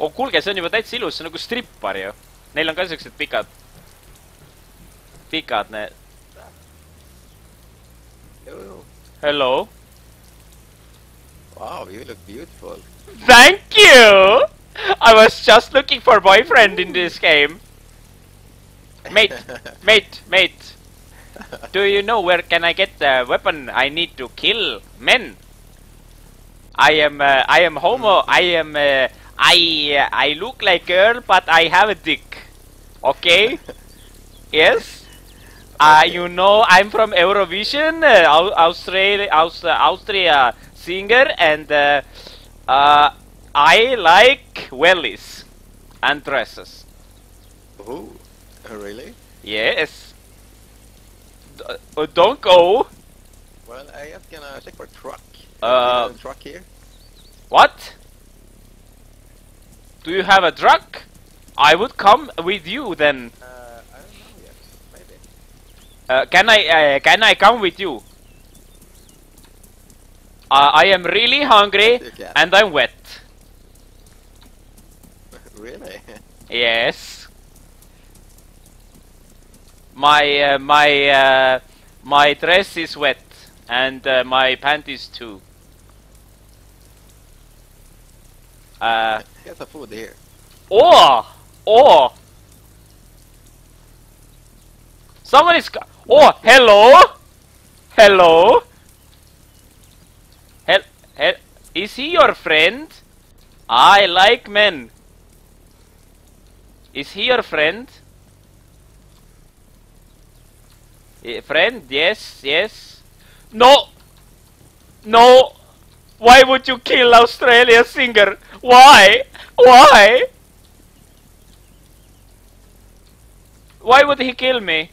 oh kuulge, see on juba täitsa ilus, see on nagu strippar ju. Neil on ka siuksed pikad. Pikad need. Hello. Wow, you look beautiful. Thank you! I was just looking for boyfriend in this game. Mate, mate, mate. Do you know where can I get the weapon I need to kill men? I am homo. I look like girl, but I have a dick. Okay? Yes? You know, I'm from Eurovision, Austria singer, and I like wellies and dresses. Oh, really? Yes. Don't go. Well, I am gonna check for truck. Truck here. What? Do you have a truck? I would come with you then. I don't know yet. Maybe. Can I come with you? I am really hungry and I'm wet. Really? Yes. My dress is wet and my panties too. Get the food here. Oh! Someone is. Oh, hello! Hello! Is he your friend? I like men. Is he your friend? Friend? Yes, yes. No! No! Why would you kill Australia singer? Why? Why? Why would he kill me?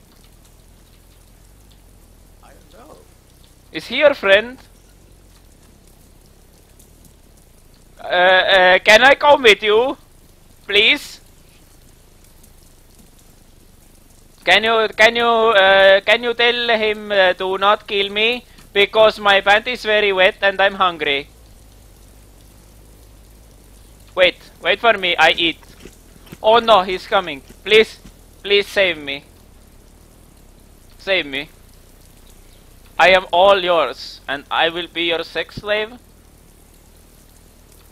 I don't know. Is he your friend? Can I come with you? Please? Can you tell him to not kill me? Because my panties is very wet and I'm hungry. Wait for me, I eat. Oh no, he's coming. Please save me. Save me. I am all yours and I will be your sex slave.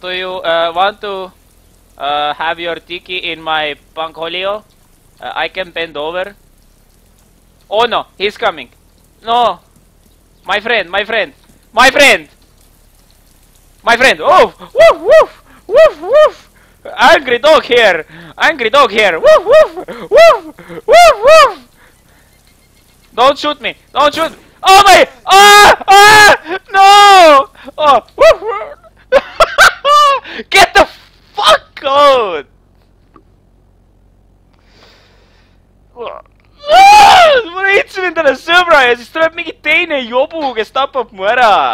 Do you want to have your tiki in my pancolio? I can bend over. Oh no, he's coming. No. My friend! Woof! Woof! Woof! Woof! Woof! Angry dog here! Woof! Woof! Woof! Woof! Woof! Don't shoot me! Oh my! Ah! Ah! No! Oh! Woof! Woof! Get the fuck out! Ma leidsin endale sõbra ja siis tuleb mingi teine jobu, kes tapab mu ära.